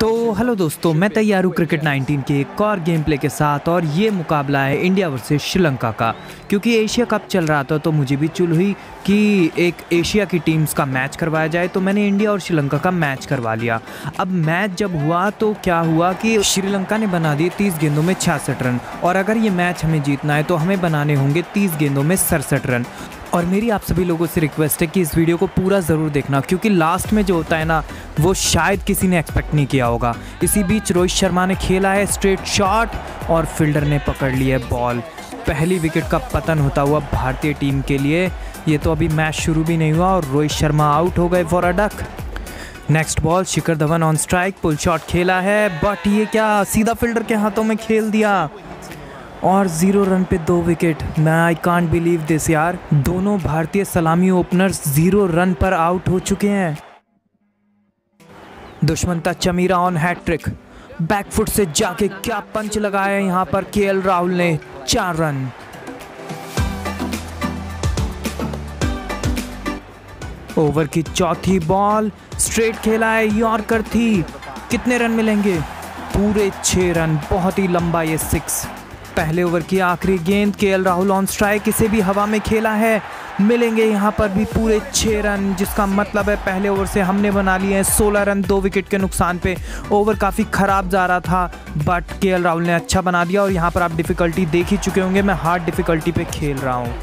तो हेलो दोस्तों, मैं तैयार हूँ क्रिकेट 19 के एक और गेम प्ले के साथ। और ये मुकाबला है इंडिया वर्सेस श्रीलंका का। क्योंकि एशिया कप चल रहा था तो मुझे भी चुल हुई कि एक एशिया की टीम्स का मैच करवाया जाए, तो मैंने इंडिया और श्रीलंका का मैच करवा लिया। अब मैच जब हुआ तो क्या हुआ कि श्रीलंका ने बना दिए 30 गेंदों में 66 रन, और अगर ये मैच हमें जीतना है तो हमें बनाने होंगे 30 गेंदों में 67 रन। और मेरी आप सभी लोगों से रिक्वेस्ट है कि इस वीडियो को पूरा ज़रूर देखना, क्योंकि लास्ट में जो होता है ना वो शायद किसी ने एक्सपेक्ट नहीं किया होगा। इसी बीच रोहित शर्मा ने खेला है स्ट्रेट शॉट और फील्डर ने पकड़ लिया बॉल। पहली विकेट का पतन होता हुआ भारतीय टीम के लिए। ये तो अभी मैच शुरू भी नहीं हुआ और रोहित शर्मा आउट हो गए for a duck. Next ball Shikhar Dhawan on strike, pull shot खेला है बट ये क्या, सीधा फील्डर के हाथों में खेल दिया और 0 रन पे 2 विकेट। मैं आई कांट बिलीव दिस यार, दोनों भारतीय सलामी ओपनर्स 0 रन पर आउट हो चुके हैं। Dushmantha Chameera on hat trick, backfoot से जाके क्या पंच लगाया यहाँ पर केएल राहुल ने, 4 रन। ओवर की चौथी बॉल स्ट्रेट खेला है, यॉर्कर थी। कितने रन मिलेंगे? पूरे 6 रन, बहुत ही लंबा ये 6। पहले ओवर की आखिरी गेंद केएल राहुल ऑन स्ट्राइक, इसे भी हवा में खेला है, मिलेंगे यहाँ पर भी पूरे 6 रन, जिसका मतलब है पहले ओवर से हमने बना लिए हैं 16 रन 2 विकेट के नुकसान पे। ओवर काफ़ी ख़राब जा रहा था बट केएल राहुल ने अच्छा बना दिया। और यहाँ पर आप डिफ़िकल्टी देख ही चुके होंगे, मैं हार्ड डिफ़िकल्टी पे खेल रहा हूँ,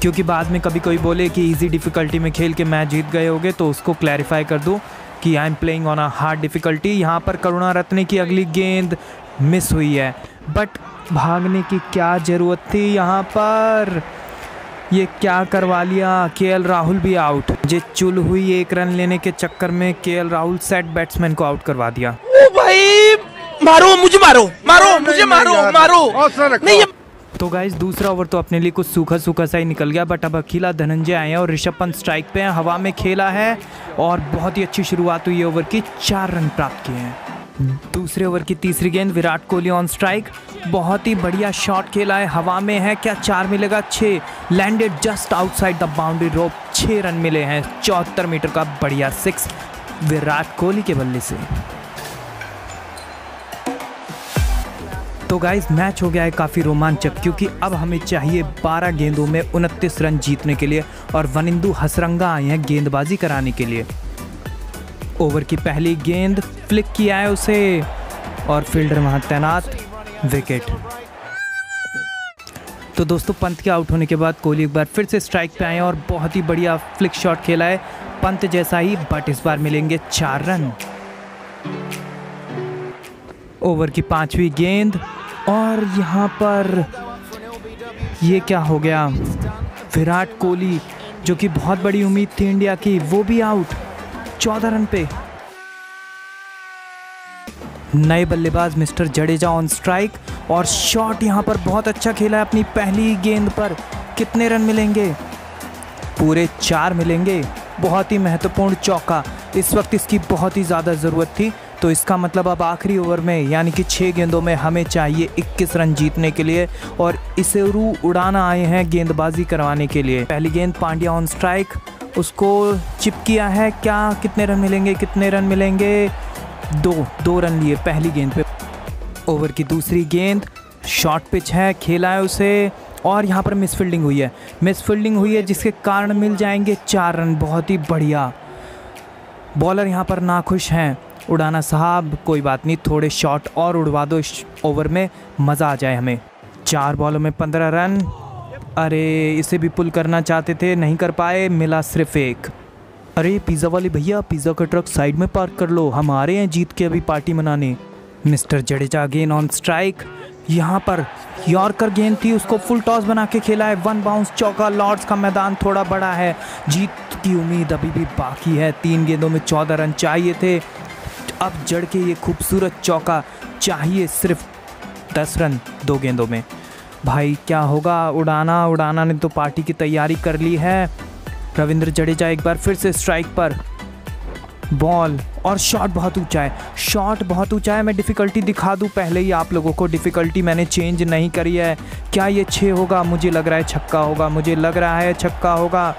क्योंकि बाद में कभी कोई बोले कि ईजी डिफ़िकल्टी में खेल के मैच जीत गए होगे, तो उसको क्लैरिफाई कर दूँ कि I am playing on a hard difficulty. यहाँ पर करुणा रत्ने की अगली गेंद मिस हुई है बट भागने की क्या ज़रूरत थी यहाँ पर, ये क्या करवा लिया, केएल राहुल भी आउट। मुझे चुल हुई, 1 रन लेने के चक्कर में केएल राहुल सेट बैट्समैन को आउट करवा दिया। ओ भाई, मारो मुझे, मारो मारो मुझे, मारो मारो नहीं। तो गाइस दूसरा ओवर तो अपने लिए कुछ सूखा सूखा सा ही निकल गया, बट अब अखिला धनंजय आए हैं और ऋषभ पंत स्ट्राइक पे हैं, हवा में खेला है और बहुत ही अच्छी शुरुआत हुई ओवर की, 4 रन प्राप्त किए हैं। दूसरे ओवर की तीसरी गेंद विराट कोहली ऑन स्ट्राइक, बहुत ही बढ़िया शॉट खेला है, हवा में है क्या, 4 मिलेगा, 6 landed just outside the boundary rope, 6 run मिले हैं, 74 मीटर का बढ़िया 6 विराट कोहली के बल्ले से। तो गाइज मैच हो गया है काफ़ी रोमांचक, क्योंकि अब हमें चाहिए 12 गेंदों में 29 रन जीतने के लिए, और वनिंदू हसरंगा आए हैं गेंदबाजी कराने के लिए। ओवर की पहली गेंद फ्लिक किया है उसे और फील्डर वहां तैनात, विकेट। तो दोस्तों पंत के आउट होने के बाद कोहली एक बार फिर से स्ट्राइक पे आए और बहुत ही बढ़िया फ्लिक शॉट खेला है पंत जैसा ही, बट इस बार मिलेंगे 4 रन। ओवर की 5वीं गेंद और यहाँ पर ये क्या हो गया, विराट कोहली जो कि बहुत बड़ी उम्मीद थी इंडिया की, वो भी आउट, 14 रन पे। नए बल्लेबाज मिस्टर जडेजा ऑन स्ट्राइक और शॉट यहाँ पर बहुत अच्छा खेला है अपनी पहली गेंद पर। कितने रन मिलेंगे? पूरे 4 मिलेंगे, बहुत ही महत्वपूर्ण चौका। इस वक्त इसकी बहुत ही ज़्यादा ज़रूरत थी, तो इसका मतलब अब आखिरी ओवर में यानी कि 6 गेंदों में हमें चाहिए 21 रन जीतने के लिए, और इसे रू उड़ाना आए हैं गेंदबाजी करवाने के लिए। पहली गेंद पांड्या ऑन स्ट्राइक, उसको चिप किया है क्या, कितने रन मिलेंगे, कितने रन मिलेंगे, 2 रन लिए पहली गेंद पे। ओवर की दूसरी गेंद शॉर्ट पिच है, खेला है उसे और यहाँ पर मिसफील्डिंग हुई है, जिसके कारण मिल जाएंगे 4 रन, बहुत ही बढ़िया। बॉलर यहाँ पर नाखुश हैं, उड़ाना साहब कोई बात नहीं, थोड़े शॉट और उड़वा दो इस ओवर में, मज़ा आ जाए हमें। 4 बॉलों में 15 रन, अरे इसे भी पुल करना चाहते थे, नहीं कर पाए, मिला सिर्फ 1। अरे पिज़्ज़ा वाले भैया, पिज़्ज़ा का ट्रक साइड में पार्क कर लो, हम आ रहे हैं जीत के अभी पार्टी मनाने। Mister Jadeja again on strike, यहाँ पर यॉर्कर गेंद थी, उसको फुल टॉस बना के खेला है, 1 बाउंस चौका। लॉर्ड्स का मैदान थोड़ा बड़ा है, जीत की उम्मीद अभी भी बाकी है, 3 गेंदों में 14 रन चाहिए थे। अब जड़ के ये खूबसूरत चौका, चाहिए सिर्फ 10 रन 2 गेंदों में। भाई क्या होगा, उड़ाना ने तो पार्टी की तैयारी कर ली है। रविंद्र जडेजा एक बार फिर से स्ट्राइक पर, बॉल और शॉट बहुत ऊंचा है, मैं डिफ़िकल्टी दिखा दूं पहले ही आप लोगों को, डिफ़िकल्टी मैंने चेंज नहीं करी है। क्या ये 6 होगा? मुझे लग रहा है छक्का होगा,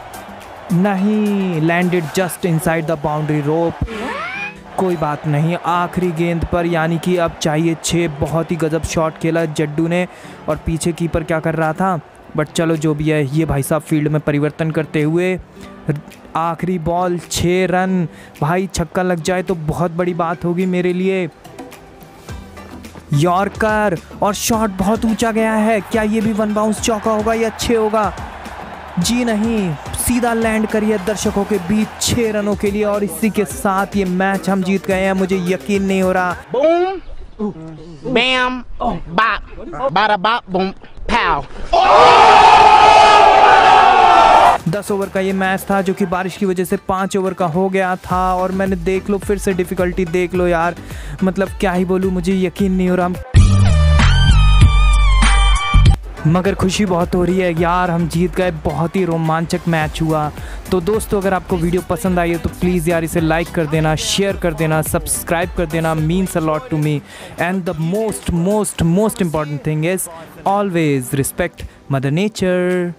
नहीं, landed just inside the boundary rope. कोई बात नहीं, आखिरी गेंद पर यानी कि अब चाहिए छः। बहुत ही गजब शॉट खेला जड्डू ने और पीछे कीपर क्या कर रहा था, बट चलो जो भी है। ये भाई साहब फील्ड में परिवर्तन करते हुए आखिरी बॉल 6 रन। भाई छक्का लग जाए तो बहुत बड़ी बात होगी मेरे लिए। यॉर्कर और शॉट बहुत ऊंचा गया है। क्या ये भी वन बाउंस चौका होगा या 6 होगा? जी नहीं, सीधा लैंड करिए दर्शकों के बीच 6 रनों के लिए और इसी के साथ ये मैच हम जीत गए हैं। मुझे यकीन नहीं हो रहा। बूम बैम बाप बारा बाप बूम पाव। 10 ओवर का ये मैच था जो कि बारिश की वजह से 5 ओवर का हो गया था। और मैंने देख लो फिर से डिफिकल्टी देख लो यार, मतलब क्या ही बोलूं, मुझे यकीन नहीं हो रहा। मगर खुशी बहुत हो रही है यार, हम जीत गए। बहुत ही रोमांचक मैच हुआ। तो दोस्तों अगर आपको वीडियो पसंद आई है तो प्लीज़ यार इसे लाइक कर देना, शेयर कर देना, सब्सक्राइब कर देना। means a lot to me. And the most important thing is always respect Mother Nature.